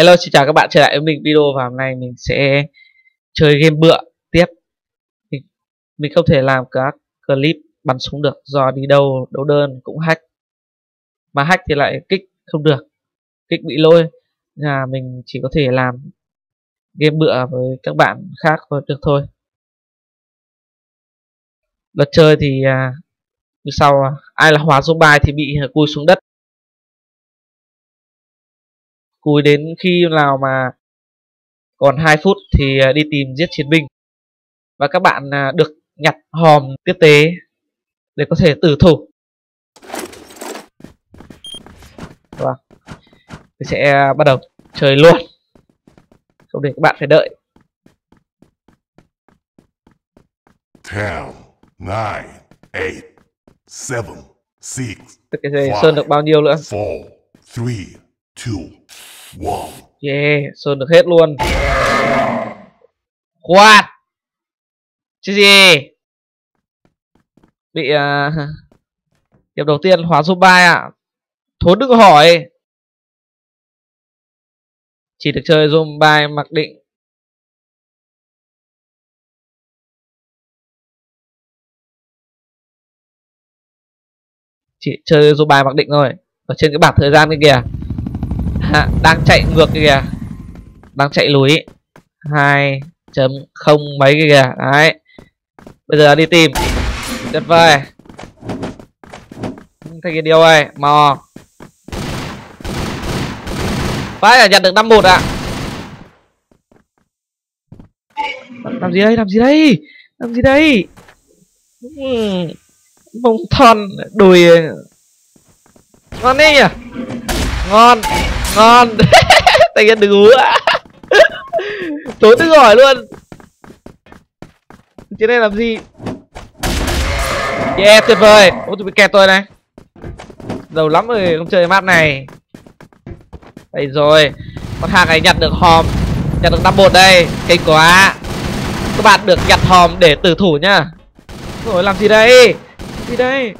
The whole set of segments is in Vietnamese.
Hello, xin chào các bạn trở lại với mình video, và hôm nay mình sẽ chơi game bựa tiếp. Mình không thể làm các clip bắn súng được do đi đâu đấu đơn cũng hack, mà hack thì lại kích không được, kích bị lỗi, là mình chỉ có thể làm game bựa với các bạn khác được thôi. Luật chơi thì như sau: ai là hóa zombie thì bị cùi xuống đất, cùi đến khi nào mà còn 2 phút thì đi tìm giết chiến binh, và các bạn được nhặt hòm tiếp tế để có thể tử thủ. Và mình sẽ bắt đầu chơi luôn, không để các bạn phải đợi. 10, 9, 8, 7, 6, 5, 4, 3, 2, 1. Sơn được bao nhiêu nữa? Yeah, sơn được hết luôn. What? Chứ gì? Bị hiệp đầu tiên hóa zombie ạ. Thốn đừng hỏi. Chỉ được chơi zombie mặc định. Chỉ chơi zombie mặc định thôi. Ở trên cái bảng thời gian kia kìa, đang chạy ngược kìa, đang chạy lùi 2.0 mấy kìa. Đấy, bây giờ đi tìm, tuyệt vời. Thấy cái điều ơi, mò phải là nhặt được 51 ạ. Làm gì đây, làm gì đây, làm gì đây? Bông thon đùi ngon đấy nhỉ, ngon ngon. Thành ra đừng hứa. Trốn tự hỏi luôn. Chiến này làm gì? Yeah, tuyệt vời. Ôi, tụi bị kẹt tôi này. Giàu lắm rồi không chơi map này. Đây rồi, con hàng này nhặt được hòm, nhặt được 51 đây. Kinh quá. Các bạn được nhặt hòm để tử thủ nhá. Rồi làm gì đây? Làm gì đây?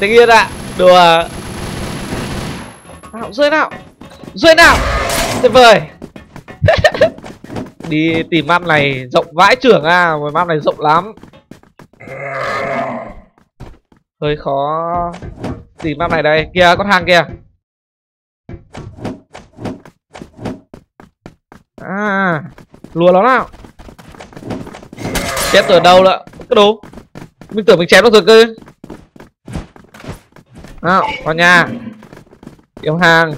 Tình yên ạ. Đùa. Nào, rơi nào, rơi nào. Tuyệt vời. Đi tìm map này rộng vãi trưởng à. Map này rộng lắm, hơi khó tìm map này đây. Kìa con hàng kìa. À, lùa nó nào. Chết từ đâu nữa. Cái đồ mình tưởng mình chém nó rồi cơ. Nào, vào nhà. Yêu hàng.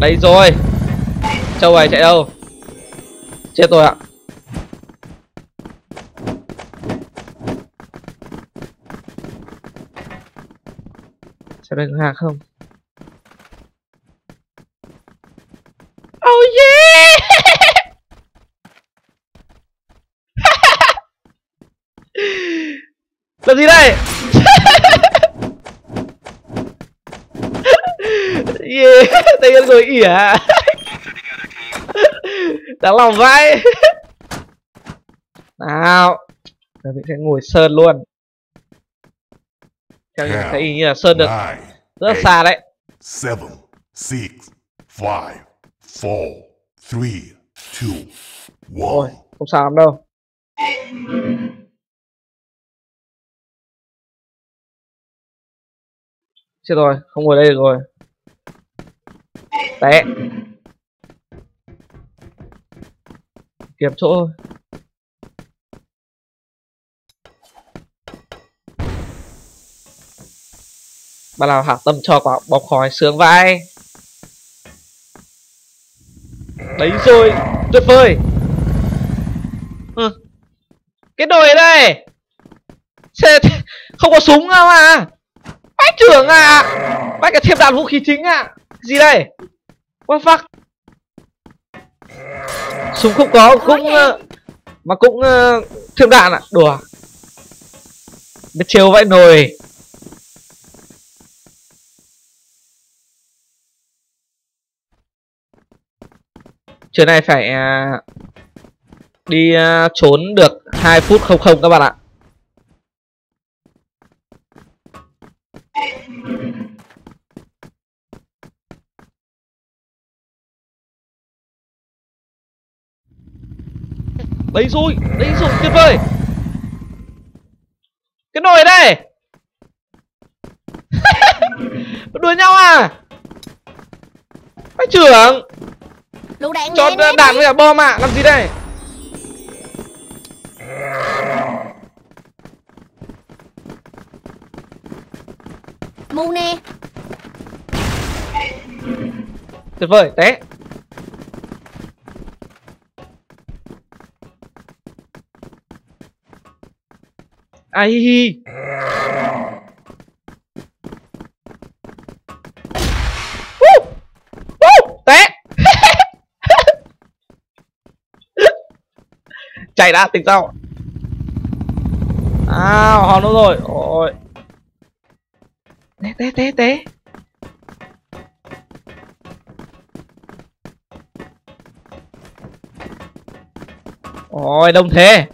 Đây rồi. Châu này chạy đâu? Chết rồi ạ. Sẽ đánh hàng không? Oh yeah. Làm gì đây? Yeah, tay em rồi ỉa. Đáng lòng vãi. Nào, giờ mình sẽ ngồi sơn luôn. Theo mình thấy như là sơn được rất là xa đấy. 7, 6, 5, 4, 3, 2, 1. Ôi, không sao lắm đâu. Chết rồi, không ngồi đây được rồi. Té. Kiếm chỗ. Bà nào hảo tâm cho quả bọc khói sướng vai. Đấy rồi, tuyệt vời. Cái đồi đây. Chết. Không có súng đâu à. Bác trưởng à. Bác cái thiệp đạn vũ khí chính à. Gì đây? What fuck? Súng không có, cũng mà cũng thiểm đạn ạ, à? Đùa. Biết chiêu vậy nồi. Chuyện này phải đi trốn được 2 phút 00 các bạn ạ. đấy rồi, tuyệt vời. Cái nồi đây. Đuổi nhau à? Bác trưởng cho đạn với cả bom ạ, làm gì đây? Mù nè. Tuyệt vời, té. Ai hi hi. Té. Chạy đã, tỉnh sau. À, hòn nó rồi. Ôi. Té. Ôi, đông thế.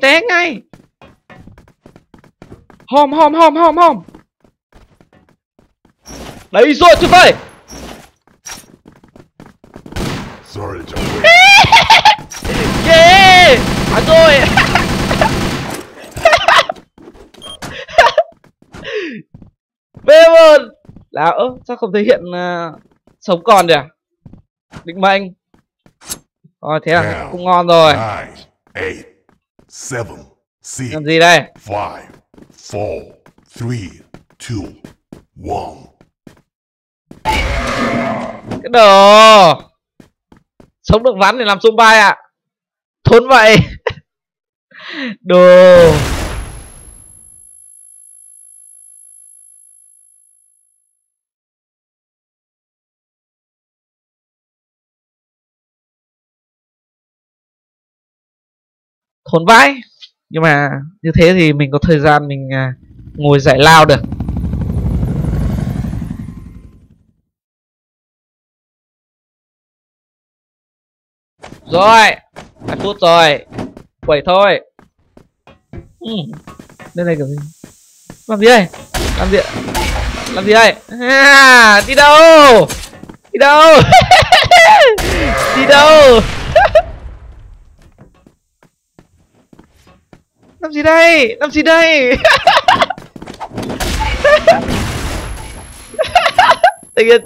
Té ngay. Hòm. Đấy rồi, tuyệt vời. Yeah, ăn rồi. Bê luôn. Là sao không thể hiện sống còn được à? Định mệnh. Rồi, thế là cũng ngon rồi. 7, 6, làm gì đây? 5, 4, 3, 2, 1. Cái đồ. Sống được ván để làm zombie ạ. Thốn vậy. Đồ. Thốn vãi. Nhưng mà như thế thì mình có thời gian mình ngồi giải lao được. Rồi, 2 phút rồi. Quẩy thôi. Đây này kiểu gì? Làm gì đây? À, đi đâu? Đi đâu? Làm gì đây? Thiệt.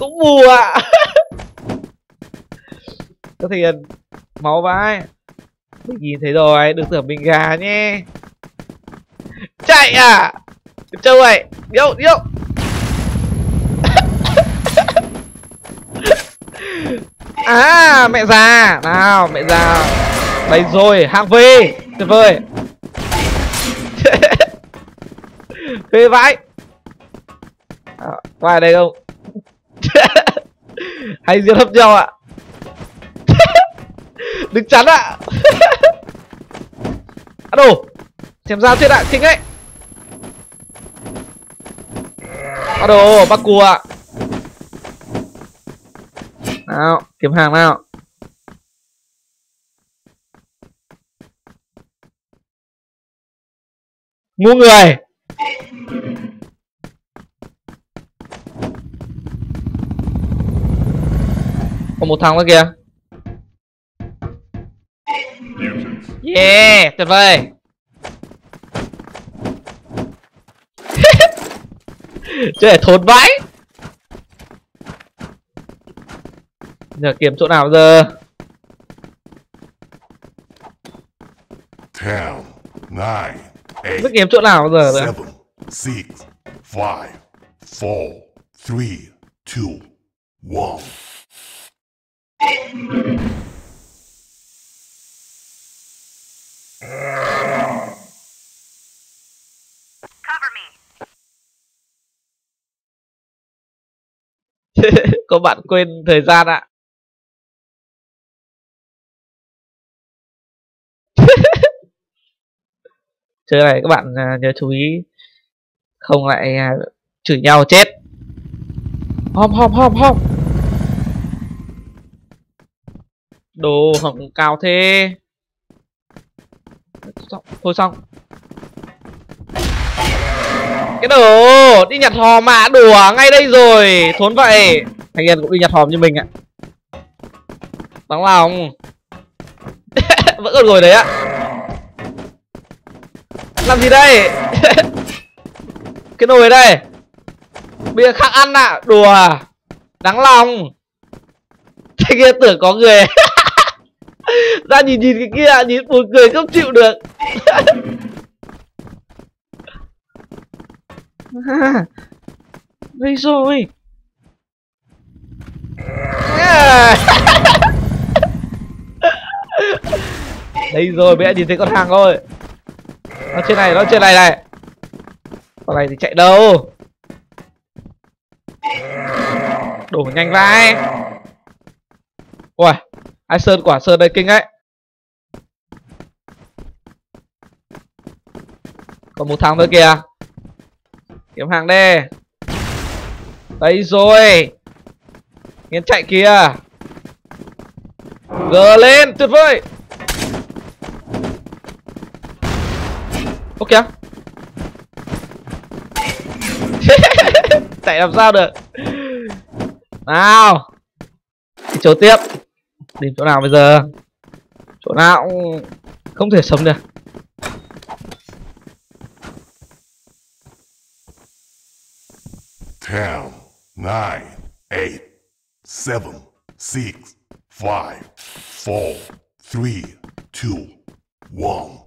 Cũng mù ạ. Có thiệt. Máu vãi. Mình nhìn thấy rồi, đừng tưởng mình gà nhé. Chạy à? Châu ơi, điêu. À, mẹ già. Nào, mẹ già. Đấy rồi, hạng V. Tuyệt vời. Phê vãi. Qua đây không? Hay diệt hấp nhau ạ. Đừng chắn ạ. Á đồ. Xem ra thế ạ, kinh ấy. Á đồ, bác cua ạ. Nào, kiếm hàng nào. Mua người. Còn một thằng nữa kìa. Yeah, tuyệt vời. Chơi thốn vãi. Giờ kiếm chỗ nào giờ? Rất kiếm chỗ nào giờ rồi? 7, 6, 5, 4, 3, 2, 1. Có bạn quên thời gian ạ. Chơi này các bạn nhớ chú ý, không lại chửi nhau chết. Hòm. Đồ hỏng cao thế. Thôi xong. Cái đồ đi nhặt hòm mà đùa ngay đây rồi. Thốn vậy. Thành Yên cũng đi nhặt hòm như mình ạ. Thằng lòng vẫn còn ngồi đấy á. Làm gì đây? Cái nồi đây. Bia khác ăn ạ, à? Đùa à? Đáng lòng. Cái kia tưởng có người. Ra nhìn cái kia, nhìn buồn cười không chịu được. Đây rồi. Đây rồi, bé nhìn thấy con hàng thôi. Nó trên này này. Con này thì chạy đâu? Đổ nhanh vai. Ui, ai sơn quả sơn đây kinh ấy. Còn một thằng nữa kìa. Kiếm hàng đi. Đấy rồi. Nghiến chạy kìa. Gờ lên, tuyệt vời. Ok. Chạy làm sao được. Nào, đi chỗ tiếp. Đi chỗ nào bây giờ? Chỗ nào cũng không thể sống được. Ten, 9, 8, 7, 6, 5, 4, 3, 2, 1.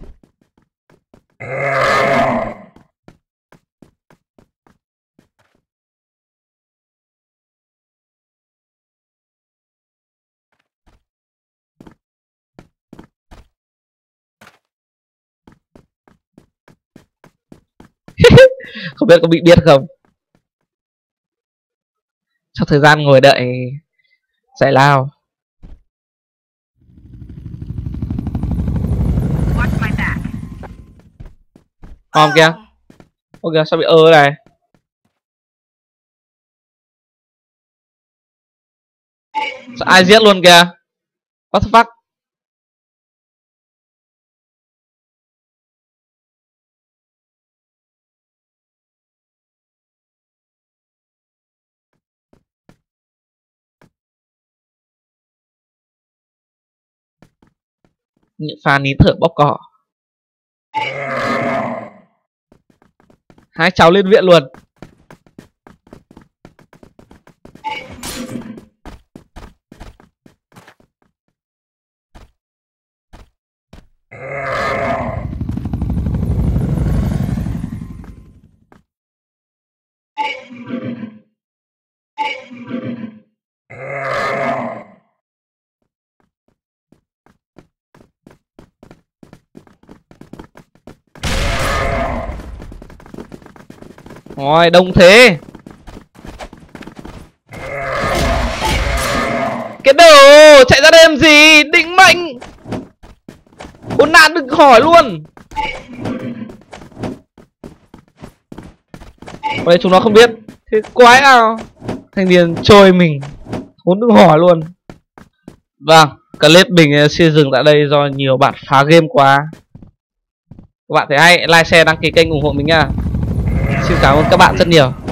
Không biết có bị biết không. Trong thời gian ngồi đợi giải lao. Hòm kìa. Ôi kìa, sao bị ơ này. Sao ai giết luôn kìa. What the fuck. Những pha nín thở bóp cỏ. Hai cháu lên viện luôn. Rồi, đông thế. Cái đồ chạy ra đêm gì. Định mệnh. Khốn nạn đừng khỏi luôn. Ở đây chúng nó không biết. Thế quái nào. Thanh niên trôi mình. Khốn đừng hỏi luôn. Vâng, clip mình xin dừng tại đây do nhiều bạn phá game quá. Các bạn thấy hay, like, share, đăng ký kênh ủng hộ mình nha. Xin cảm ơn các bạn rất nhiều.